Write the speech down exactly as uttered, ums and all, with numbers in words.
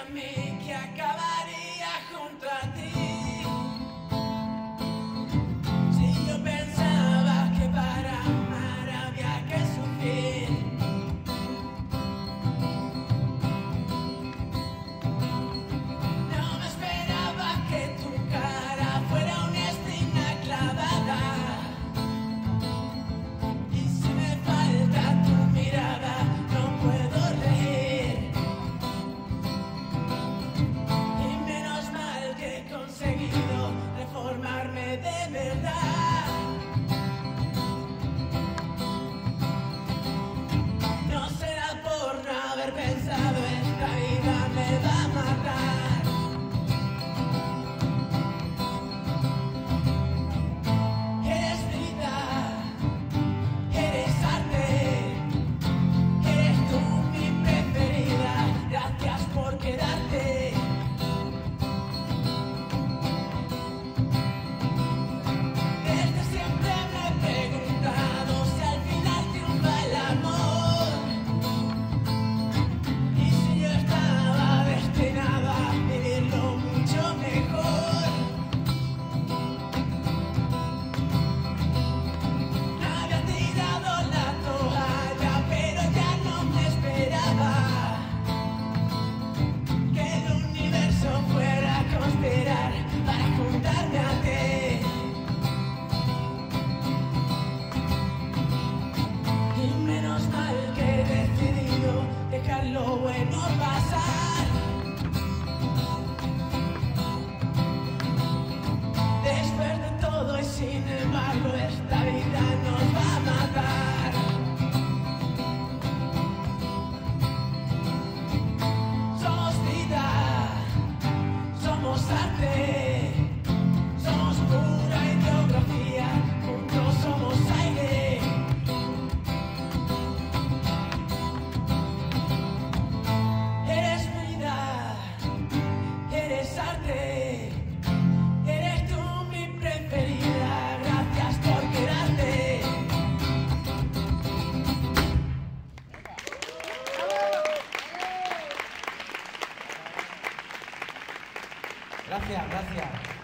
a mí que acabaría junto a ti. Si yo pensaba que para amar había que sufrir, no me esperaba que tu cara fuera una espina clavada. Y si me falta tu mirada, no puedo reír. Formarme de verdad. No será por no haber pensado en la vida me va a matar. Eres vida, eres arte, eres tú mi preferida. Gracias por quedarte. Lo bueno pasar. Después de todo y sin embargo esta vida nos va a matar. Somos vida, somos arte, somos pura ideografía, juntos somos aire. Gracias, gracias.